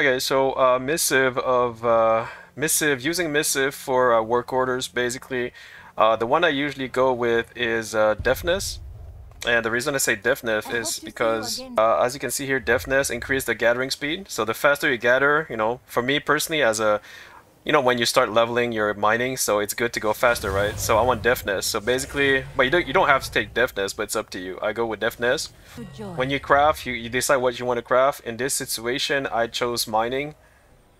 Okay, so using Missive for work orders, basically. The one I usually go with is Deafness. And the reason I say Deafness is because, as you can see here, Deafness increases the gathering speed. So the faster you gather, you know, for me personally, as a, you know, when you start leveling your mining, so it's good to go faster, right? So I want Deafness. So basically, but you don't have to take Deafness, but it's up to you. I go with Deafness. When you craft, you decide what you want to craft. In this situation, I chose mining.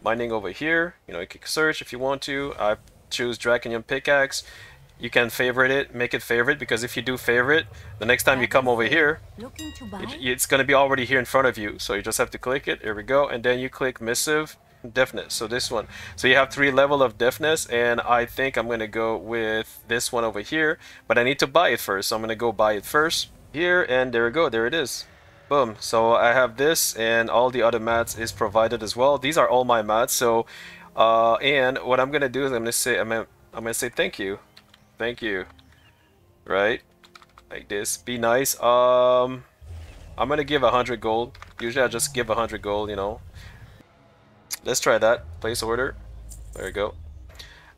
Mining over here. You know, you can search if you want to. I choose Draconium Pickaxe. You can favorite it, make it favorite, because if you do favorite, the next time you come over here, it's going to be already here in front of you. So you just have to click it. Here we go. And then you click Missive, Deafness. So this one. So you have 3 levels of Deafness, and I think I'm going to go with this one over here. But I need to buy it first. So I'm going to go buy it first here. And there we go. There it is. Boom. So I have this, and all the other mats is provided as well. These are all my mats. So, and what I'm going to do is I'm going to say thank you. Thank you. Right? Like this. Be nice. I'm going to give 100 gold. Usually I just give 100 gold, you know. Let's try that. Place order. There we go.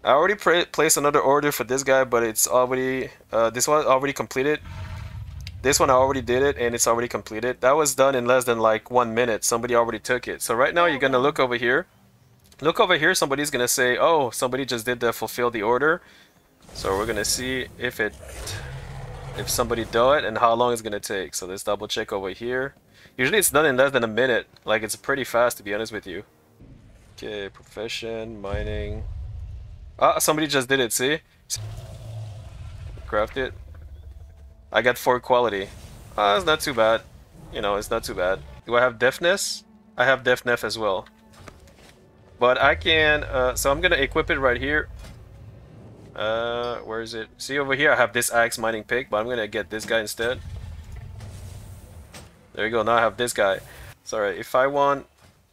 I already placed another order for this guy, but it's already... this one already completed. This one I already did it, and it's already completed. That was done in less than like 1 minute. Somebody already took it. So right now you're going to look over here. Look over here. Somebody's going to say, oh, somebody just did the fulfill the order. So we're gonna see if somebody do it and how long it's gonna take. So let's double check over here. Usually it's done in less than a minute. Like, it's pretty fast, to be honest with you. Okay, profession, mining. Ah, somebody just did it, see? Craft it. I got 4 quality. Ah, it's not too bad. You know, it's not too bad. Do I have Deafness? I have Deafness as well. But I can, so I'm gonna equip it right here. Where is it? See over here, I have this axe mining pick, but I'm gonna get this guy instead. There you go, now I have this guy. Sorry, if I want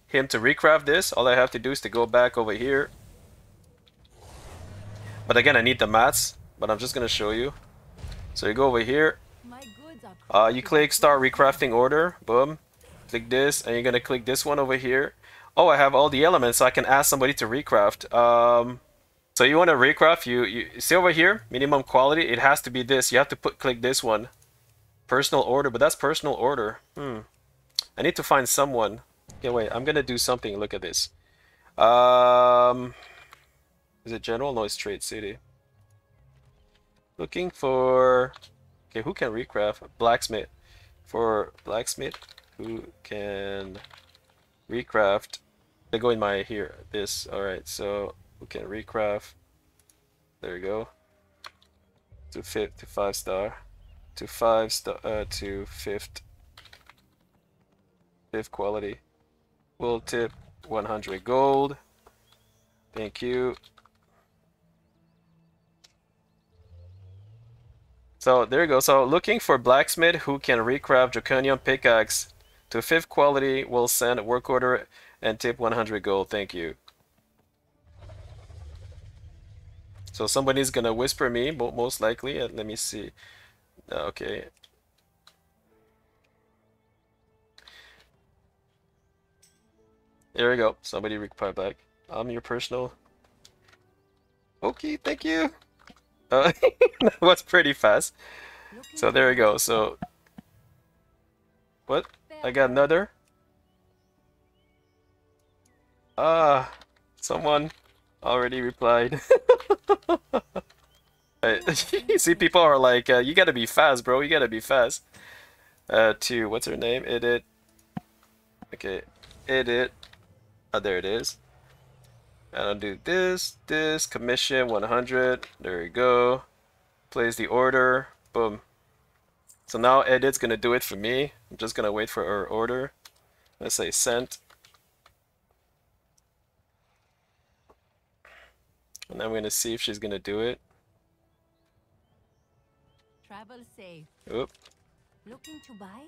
him to recraft this, all I have to do is to go back over here. But again, I need the mats, but I'm just gonna show you. So you go over here, you click start recrafting order, boom. Click this, and you're gonna click this one over here. Oh, I have all the elements, so I can ask somebody to recraft. So you want to recraft, you see over here, minimum quality, it has to be this. You have to click this one. Personal order, but that's personal order. I need to find someone. Okay, wait, I'm going to do something. Look at this. Is it general? No, it's trade city. Looking for... Okay, who can recraft? Blacksmith. For blacksmith, who can recraft? They go in my here, this. Alright, so... We can recraft. There you go. To 5 star. To 5 star. To 5th. 5th quality. Will tip 100 gold. Thank you. So there you go. So looking for blacksmith who can recraft Draconium pickaxe to 5th quality. Will send a work order and tip 100 gold. Thank you. So somebody's gonna whisper me, most likely. Let me see. Okay. There we go. Somebody replied back. I'm your personal. Okay, thank you. That was pretty fast. So there we go. So what? I got another. Ah, someone already replied. You see, people are like, you gotta be fast, bro. You gotta be fast. To what's her name? Edit. Okay, edit. Oh, there it is. And I'll do this commission 100. There you go. Place the order. Boom. So now edit's gonna do it for me. I'm just gonna wait for her order. Let's say sent. And I'm going to see if she's going to do it. Travel safe. Oop. Looking to buy?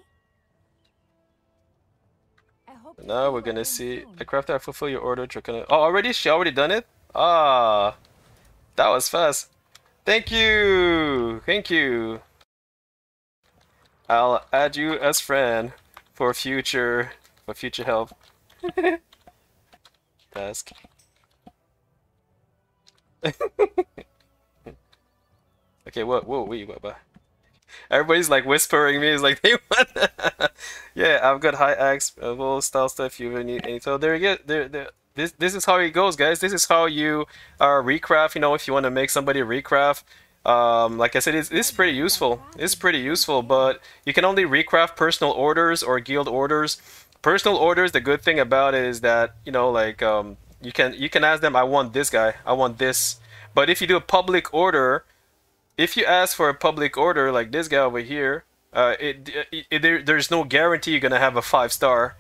I hope now we're going to see. I craft, I fulfill your order. Oh, already? She already done it? Ah. That was fast. Thank you. Thank you. I'll add you as friend for future help. task. Okay, whoa, wait, what? Everybody's like whispering me. It's like they want. Yeah, I've got high axe, whole style stuff. You really need any. So there you go. This is how it goes, guys. This is how you recraft. You know, if you want to make somebody recraft, like I said, it's pretty useful. It's pretty useful, but you can only recraft personal orders or guild orders. Personal orders. The good thing about it is that you know, like you can ask them. I want this guy. I want this. But if you do a public order. If you ask for a public order like this guy over here, there's no guarantee you're gonna have a 5-star.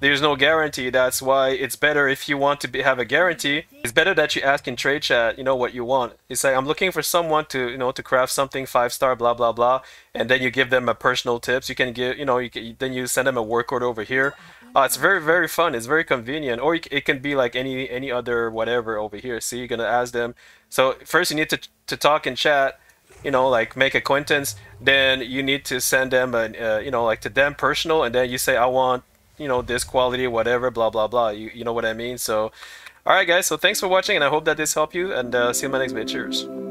There's no guarantee. That's why it's better if you want to have a guarantee. It's better that you ask in trade chat. You know what you want. It's like I'm looking for someone to to craft something 5-star, blah blah blah, and then you give them a personal tips. You can give then you send them a work order over here. It's very, very fun. It's very convenient. Or it can be like any other whatever over here. See, you're gonna ask them. So first you need to talk in chat. Like make acquaintance, then you need to send them an like to them personal, and then you say I want this quality, whatever, blah blah blah. You know what I mean. So all right guys, so thanks for watching, and I hope that this helped you, and see you in my next video. Cheers.